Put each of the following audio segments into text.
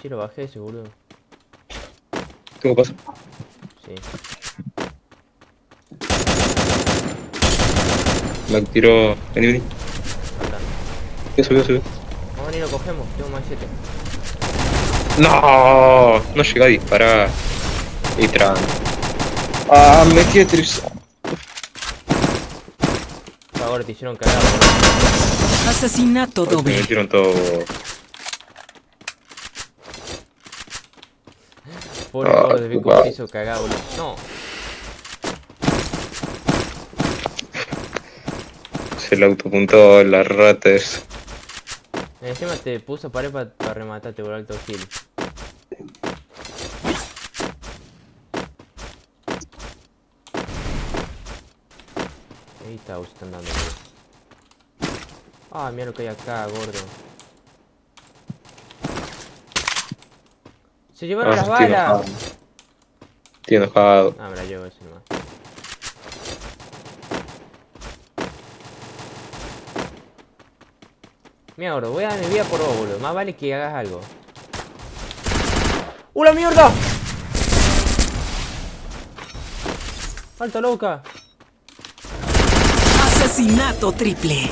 Che, lo bajé ese, boludo. ¿Tengo paso? Sí. La tiro. Vení. Acá. Ya subió. Vamos, ni lo cogemos, tengo más 7. No, no llega a disparar. Y tran. Ah, me quedé triste. Ahora te hicieron cagar. Asesinato doble. Me metieron todo. Pobre gordo de Vico te hizo cagar, boludo. No. Se le autopuntó las ratas. Encima te puso pared para rematarte por alto kill. Ahí está, están dando. Ah, mira lo que hay acá, gordo. Se llevaron las balas. Estoy enojado. Ah, me la llevo ese nomás. Mira, gordo, voy a dar mi vida por vos, boludo. Más vale que hagas algo. ¡Una mierda! ¡Alta loca! Asesinato triple.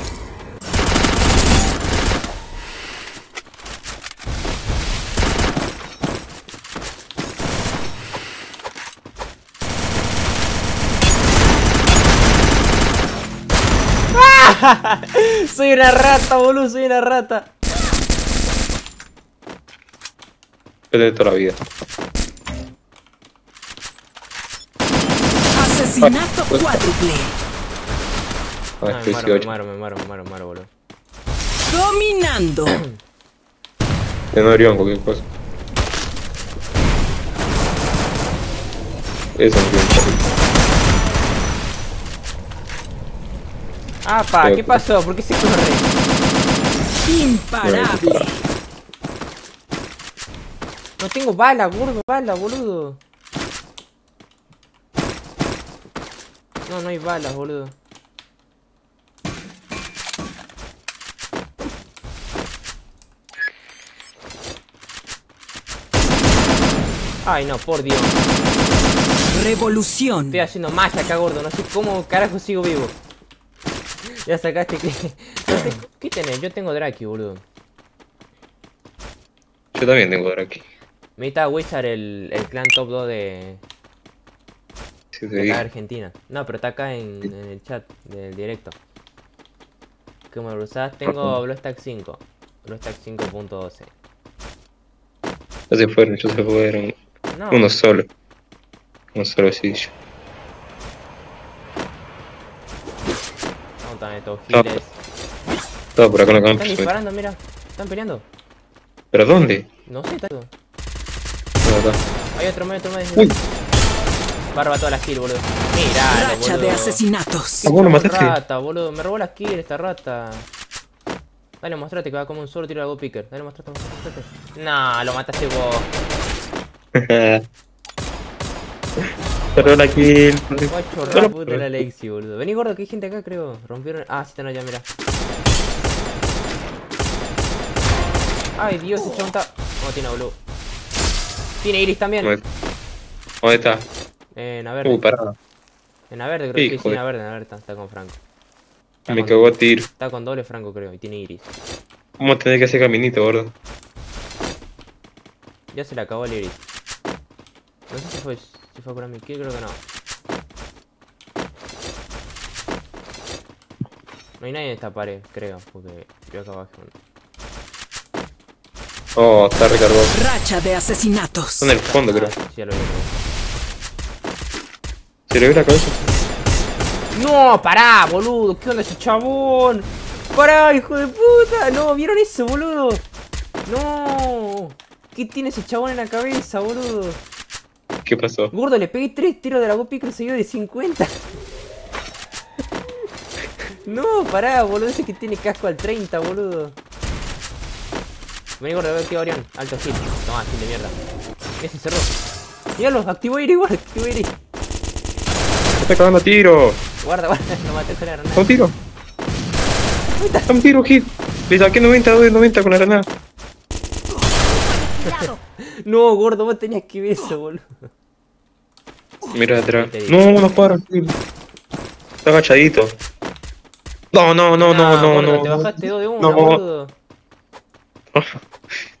Soy una rata, boludo, soy una rata. Peleé toda la vida. Asesinato cuádruple. No, me muero, boludo. Dominando. Te no harían cualquier cosa. Eso no tiene chiste. Ah, pa, ¿qué pasó? ¿Por qué se corre? Imparable. No tengo bala, gordo, bala, boludo. No, no hay balas, boludo. Ay, no, por Dios. Revolución. Estoy haciendo magia acá, gordo. No sé cómo carajo sigo vivo. Ya sacaste que... No sé, ¿qué tenés? Yo tengo Draki, boludo. Yo también tengo Draki. Me está Wizard el clan top 2 de... Sí, de acá Argentina. No, pero está acá en el chat del directo. Como lo usás, tengo Blostack 5. Blostack 5.12. Ya se fueron. No. Uno solo sí. Estos giles. Estaba por acá en la campus. Están disparando, mira. Están peleando. ¿Pero dónde? No sé, está. Hay otro medio. Uy. Barba toda la kill, boludo. Mira, racha, boludo, de asesinatos. Ah, vos lo mataste. Rata, boludo. Me robó la kill esta rata. Dale, mostrate que va como un solo tiro de go picker. Dale, mostrate. No, lo mataste vos. Perdón aquí. Guacho, puta la Lexi, boludo. Vení, gordo, que hay gente acá, creo. Rompieron. Ah, sí, están allá, mirá. Ay, Dios, ese chabón está. No tiene, boludo. Tiene Iris también. ¿Dónde está? En la verde. Parada. En la verde, creo que sí, en la verde está con Franco. Me cagó a tiro. Está con doble Franco, creo, y tiene Iris. Vamos a tener que hacer caminito, gordo. Ya se le acabó el Iris. No sé si fue. Si fue a mi kill, creo que no. No hay nadie en esta pared, creo, porque yo acá abajo. Oh, está recargado. Racha de asesinatos. Está en el fondo, creo. Sí, ya lo vi. ¿Se le ve la cabeza? No, pará, boludo. ¿Qué onda ese chabón? Pará, hijo de puta. No, ¿vieron eso, boludo? No. ¿Qué tiene ese chabón en la cabeza, boludo? ¿Qué pasó? Gordo, le pegué 3 tiros de la Go Picker seguido de 50. No, pará, boludo, ese que tiene casco al 30, boludo. Vení, gordo, veo que Orión. Alto hit. Tomá, hit de mierda. Ese cerró. Míralo, activó Iris, guarda, activó Iris. Me está cagando tiro. Guarda, no maté con la granada. ¿Un tiro? ¿Dónde está? Un tiro, hit. Le saqué 90 con la granada. cuidado. No, gordo, vos tenías que ver eso, boludo. Mira atrás. No, no para. Está agachadito. No, gordo. Te bajaste dos de uno, gordo.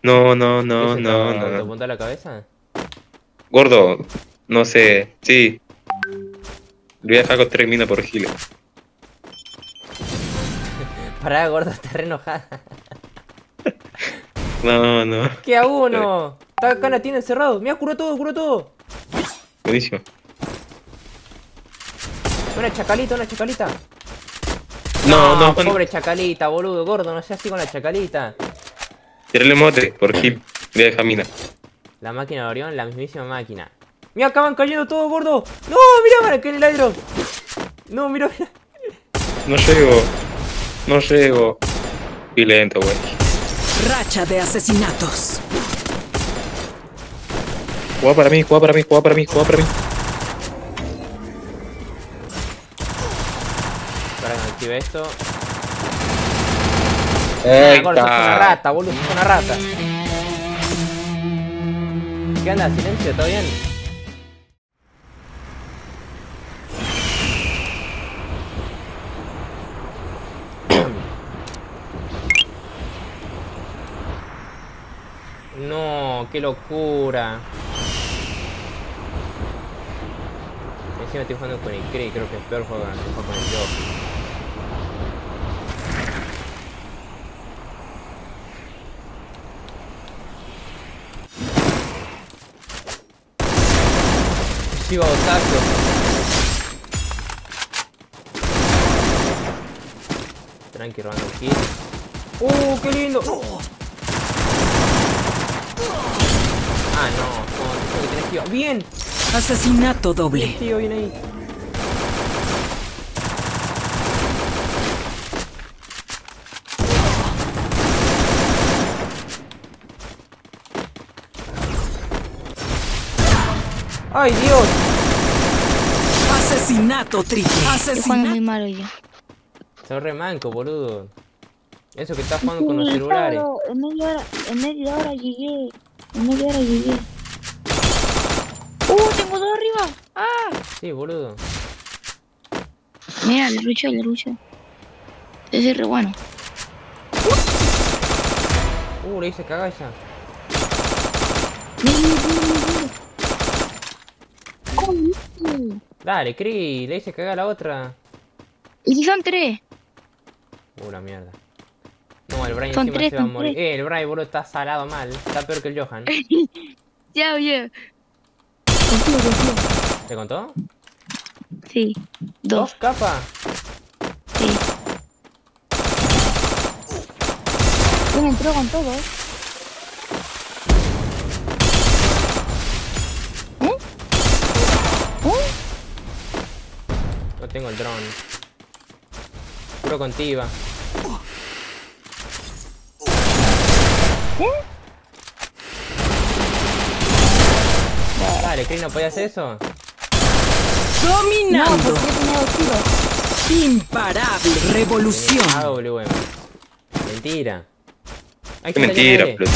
No. ¿Te apunta la cabeza? Gordo, no sé. Sí. Le voy a dejar con 3 minas por gila. Pará, gordo, está re enojada. No. Queda uno. Está acá, la tiene encerrado. Mirá, curó todo. Buenísimo. Una chacalita. No. Pobre chacalita, boludo, gordo. No seas así con la chacalita. Tirale mote por gil. Voy a dejar mina. La máquina de Orión, la mismísima máquina. Mira, acaban cayendo todos, gordo. No, mira, para que el airdrop. No, mira. No llego. Y lento, güey. Racha de asesinatos. Juega para mí. Para que me active esto. Gordo, sos una rata, boludo, sos una rata. ¿Qué anda? Silencio, ¿todo bien? No, qué locura. Encima estoy jugando con el Craig, creo que es peor jugar con el Joker. Chiva Otaku. Tranqui, robando aquí. ¡Uh, qué lindo! Ah, no, que tenés tío. ¡Bien! Asesinato doble. Tío, viene ahí. ¡Ay, Dios! Asesinato triple. Estoy jugando muy malo yo. Sos re manco, boludo. Eso que estás jugando con los celulares. En media hora llegué. Tengo dos arriba. ¡Ah! Sí, boludo. Mira, le rucho. Ese es re bueno. Le hice cagar esa. Dale, Cris, le hice cagar a la otra. Y si son 3. La mierda. No, el Brian encima se va a morir. El Brian, boludo, está salado mal. Está peor que el Johan. Ya, oye. ¿Te contó? Sí. ¿Dos capas? Sí. Me entró con todo. No tengo el dron. Puro contigo. Vale, Cris, ¿no podías hacer eso? ¡Dominando! No, porque tenía 2 tiros. Imparable revolución. AWM. Mentira. ¡Qué mentira, plus!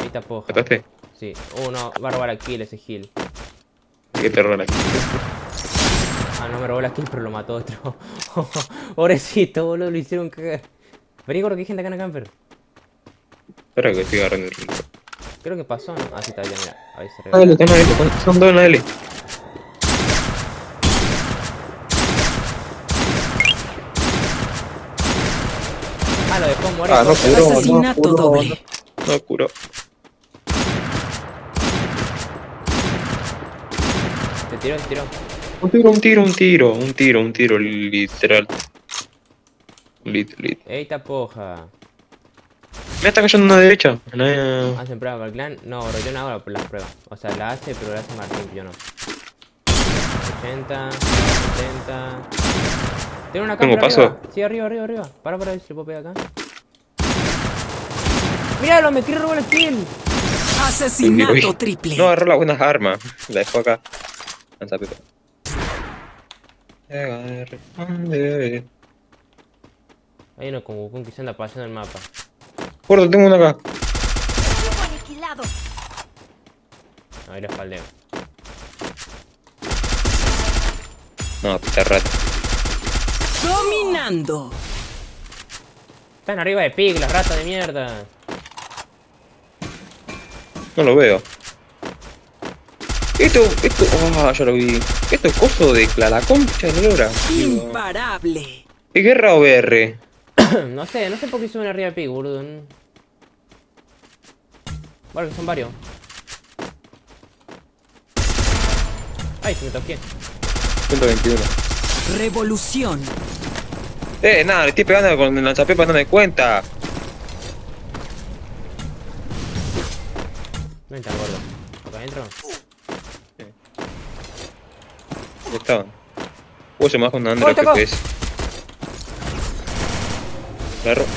Ahí está poja. ¿Mataste? Sí. No, va a robar a kill ese Gil. ¿Qué te roba la kill? No me robó la kill, pero lo mató otro. Pobrecito, boludo, lo hicieron cagar. Vení, gordo, que hay gente acá en el camper. Espera que estoy agarrando el ritmo. Creo que pasó, ¿no? Ah, sí, está bien, mira. Ahí se revela. Son 2 en la L. Lo dejó morir. No curó. Te tiró, Un tiro, literal. Eita poja. Me está cayendo una derecha. ¿Hacen pruebas para el clan? No, bro, yo no hago las pruebas. O sea, la hace, pero la hace Martín, yo no. 80, 70. Tiene una cámara. ¿Tengo paso? Arriba. Sí, arriba. Para ver si le puedo pegar acá. Míralo, me quiere robar el kill. Asesinato triple. No, agarró las buenas armas. La dejó acá. Lanza pipa. Hay uno con Goku que se anda paseando el mapa. Gordo, tengo uno acá. Ahí lo espaldeo. No, pita rato. Dominando. Están arriba de Pig, los ratos de mierda. No lo veo. Esto. Ah, oh, ya lo vi. Esto es coso de la concha de lora. Imparable. ¿Es guerra o BR? No sé por qué suben arriba de Pig, boludo. Bueno, son varios. Ay, se me toqué. 121. Revolución. Nada, le estoy pegando con el lanzapepas, no me cuenta. No entra, gordo. ¿Acá adentro? Ya estaban. Uy, se me va con Andra, que es.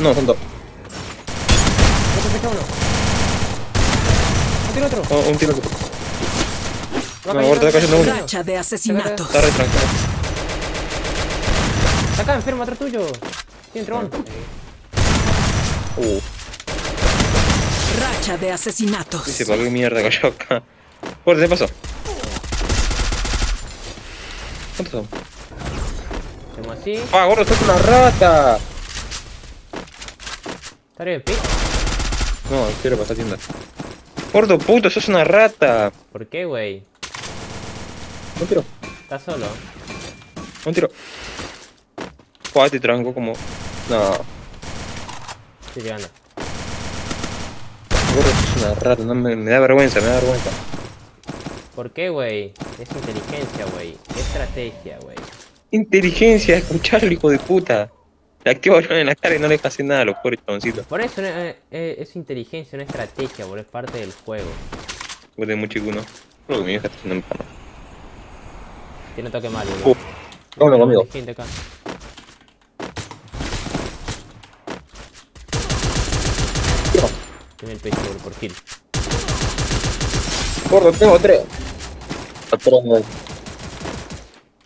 No, son dos. Otro. Oh, un tiro otro. No, ahorita está cayendo uno. Racha de asesinato. Está retranqueado. Está acá, enfermo, atrás tuyo. Sí, entró uno. Racha de asesinatos. Dice, ¿para qué mierda cayó acá? Fuerte, se pasó. ¿Cuántos son? Hacemos así. ¡Ah, gordo, estás una rata! ¿Está arriba de pie? No, quiero pasar tienda. Gordo puto, sos una rata. ¿Por qué, güey? Un tiro. ¿Estás solo? Un tiro. Joder, te tranco como... No. Estoy llegando. Gordo, sos una rata. No, me da vergüenza, me da vergüenza. ¿Por qué, güey? Es inteligencia, güey. Estrategia, güey. Inteligencia, escucharlo, hijo de puta. Le activo yo en la cara y no le hace nada a los pobres chaboncitos. Por eso es inteligencia, una estrategia, boludo, es parte del juego. Guarde mucho uno. Creo que mi vieja está haciendo empana. Que no toque mal, boludo. No, conmigo. Gente acá. Tiene el pecho, boludo, por kill. Gordo, tengo tres. Atrás.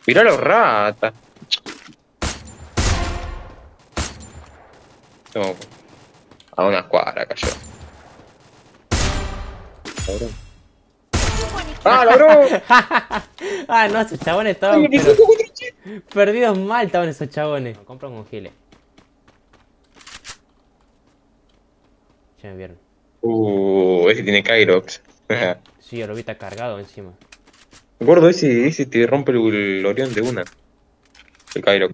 Mirá los ratas. No, a una cuadra cayó. Cabrón. ¡Ah, cabrón! Ah, no, esos chabones estaban... Pero... Perdidos mal estaban esos chabones. No, compran un gile. Ya me vieron. Ese tiene Kyrox. Sí, yo lo vi, está cargado encima. Gordo, ese te rompe el Orión de una. El Kyrox.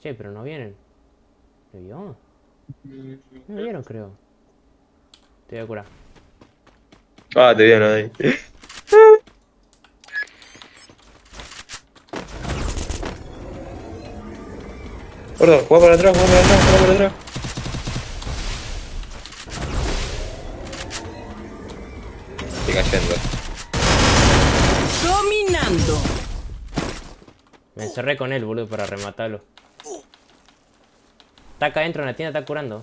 Che, pero no vienen. ¿Me vio? No me vieron, creo. Te voy a curar. Ah, te vieron ahí. Gordo, juega para atrás, juega para atrás, juega para atrás. Estoy cayendo. Dominando. Me encerré con él, boludo, para rematarlo. Está acá adentro en la tienda, está curando.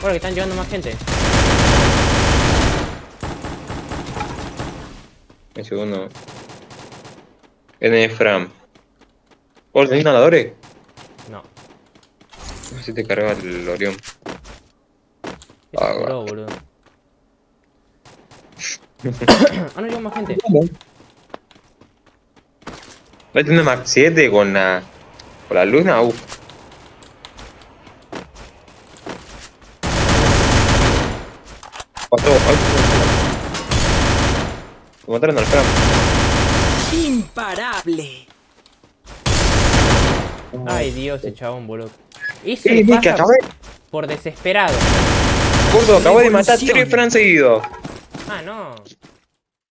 Bueno, que están llevando más gente. En segundo. En el Fram. ¿Vos tenés nadadores? No. No sé si te cargas el Orión. Ah, boludo. Ah, no, llevo más gente. Va a tener una Mark 7 con la luna, uff. Lo mataron al Fram. Imparable. Ay, Dios, el chabón, boludo. Hizo por desesperado. Gordo, acabo de matar 3 Fran seguidos. Ah, no.